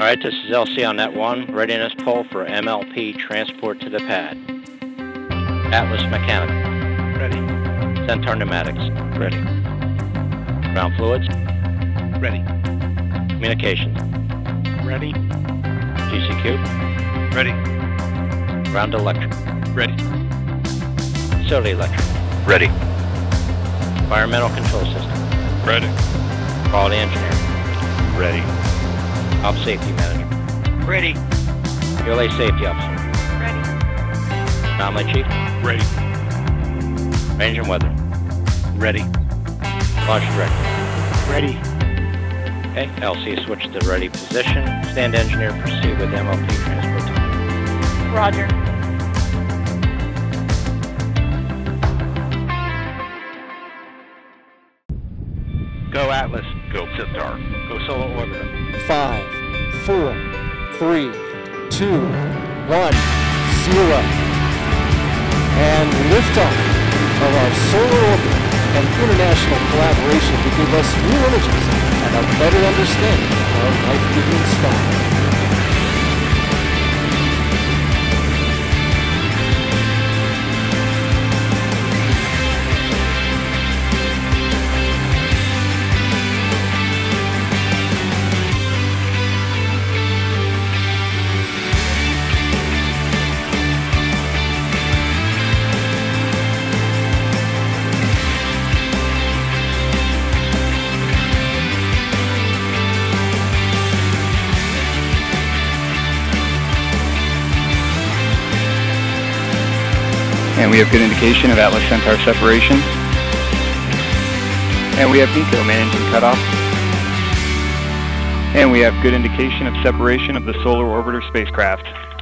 Alright, this is LC on Net 1, readiness pull for MLP transport to the pad. Atlas mechanical. Ready. Centaur pneumatics. Ready. Ground fluids. Ready. Communications. Ready. GCQ. Ready. Ground electric. Ready. Facility electric. Ready. Environmental control system. Ready. Quality engineer. Ready. Op safety manager. Ready. ULA safety officer. Ready. Anomaly chief. Ready. Range and weather. Ready. Launch director. Ready. Okay, LC switch to ready position. Stand engineer proceed with MLP transport time. Roger. Go Atlas. Go Centaur. Go Solar Orbiter. 5, 4, 3, 2, 1, 0. And liftoff of our solar orbiter and international collaboration to give us new energies and a better understanding of life-giving stars. And we have good indication of Atlas Centaur separation. And we have NECO managing cutoff. And we have good indication of separation of the Solar Orbiter spacecraft.